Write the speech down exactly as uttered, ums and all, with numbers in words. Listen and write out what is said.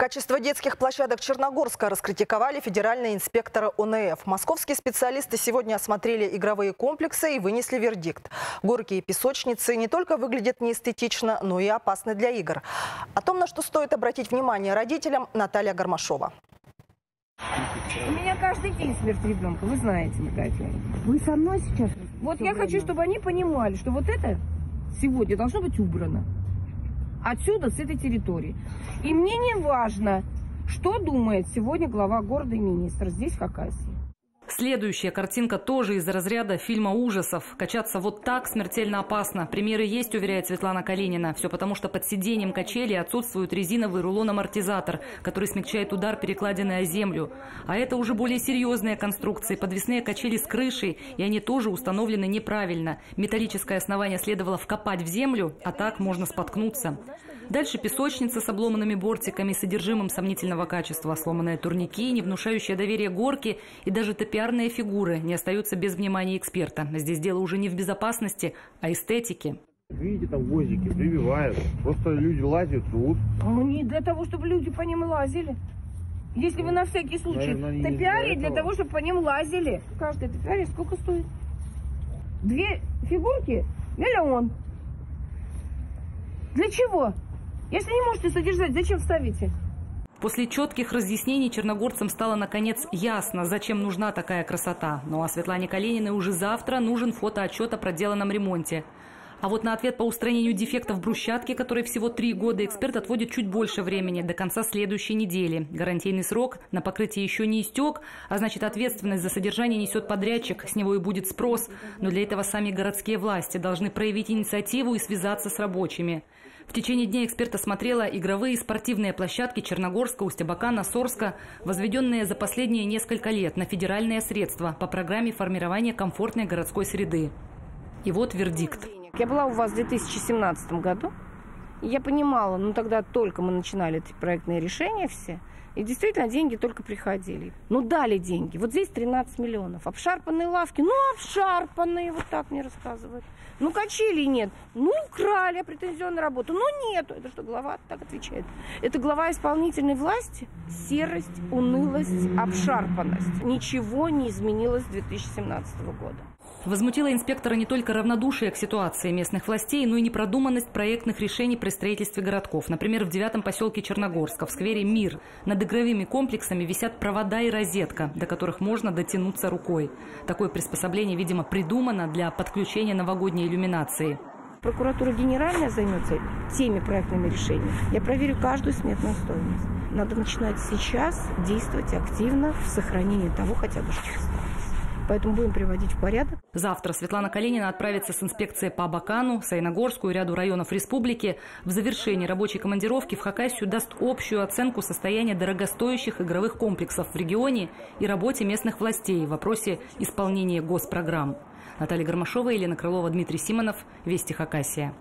Качество детских площадок Черногорска раскритиковали федеральные инспекторы О Н Ф. Московские специалисты сегодня осмотрели игровые комплексы и вынесли вердикт. Горки и песочницы не только выглядят неэстетично, но и опасны для игр. О том, на что стоит обратить внимание родителям, Наталья Гармашова. У меня каждый день смерть ребенка, вы знаете, Наталья. Вы со мной сейчас? Вот что я время? Хочу, чтобы они понимали, что вот это сегодня должно быть убрано. Отсюда, с этой территории. И мне не важно, что думает сегодня глава города и министр здесь, в Хакасии. Следующая картинка тоже из разряда фильма ужасов. Качаться вот так смертельно опасно. Примеры есть, уверяет Светлана Калинина. Все потому, что под сиденьем качели отсутствует резиновый рулон-амортизатор, который смягчает удар перекладины о землю. А это уже более серьезные конструкции. Подвесные качели с крышей, и они тоже установлены неправильно. Металлическое основание следовало вкопать в землю, а так можно споткнуться. Дальше песочница с обломанными бортиками, содержимым сомнительного качества, сломанные турники, не внушающие доверия горки и даже топиарные фигуры не остаются без внимания эксперта. Здесь дело уже не в безопасности, а эстетике. Видите, там гвоздики прибивают, просто люди лазят, рвут. Ну не для того, чтобы люди по ним лазили. Если вы на всякий случай топиарий, для того, чтобы по ним лазили. Каждый топиарий сколько стоит? Две фигурки? Миллион. Для чего? Если не можете содержать, зачем ставите? После четких разъяснений черногорцам стало, наконец, ясно, зачем нужна такая красота. Ну а Светлане Калининой уже завтра нужен фотоотчет о проделанном ремонте. А вот на ответ по устранению дефектов брусчатки, который всего три года, эксперт отводит чуть больше времени, до конца следующей недели. Гарантийный срок на покрытие еще не истек, а значит, ответственность за содержание несет подрядчик, с него и будет спрос. Но для этого сами городские власти должны проявить инициативу и связаться с рабочими. В течение дня эксперт осмотрела игровые и спортивные площадки Черногорска, Усть-Абакана, Сорска, возведенные за последние несколько лет на федеральные средства по программе формирования комфортной городской среды. И вот вердикт. Я была у вас в две тысячи семнадцатом году, и я понимала, ну тогда только мы начинали эти проектные решения все, и действительно деньги только приходили. Ну дали деньги, вот здесь тринадцать миллионов, обшарпанные лавки, ну обшарпанные, вот так мне рассказывают. Ну качелей нет, ну украли претензионную работу, ну нету. Это что, глава так отвечает? Это глава исполнительной власти? Серость, унылость, обшарпанность. Ничего не изменилось с две тысячи семнадцатого года. Возмутила инспектора не только равнодушие к ситуации местных властей, но и непродуманность проектных решений при строительстве городков. Например, в девятом поселке Черногорска, в сквере «Мир», над игровыми комплексами висят провода и розетка, до которых можно дотянуться рукой. Такое приспособление, видимо, придумано для подключения новогодней иллюминации. Прокуратура генеральная займется теми проектными решениями. Я проверю каждую сметную стоимость. Надо начинать сейчас действовать активно в сохранении того хотя бы, что осталось. Поэтому будем приводить в порядок. Завтра Светлана Калинина отправится с инспекцией по Абакану, Саиногорску и ряду районов республики. В завершении рабочей командировки в Хакасию даст общую оценку состояния дорогостоящих игровых комплексов в регионе и работе местных властей в вопросе исполнения госпрограмм. Наталья Гармашова, Елена Крылова, Дмитрий Симонов. Вести, Хакасия.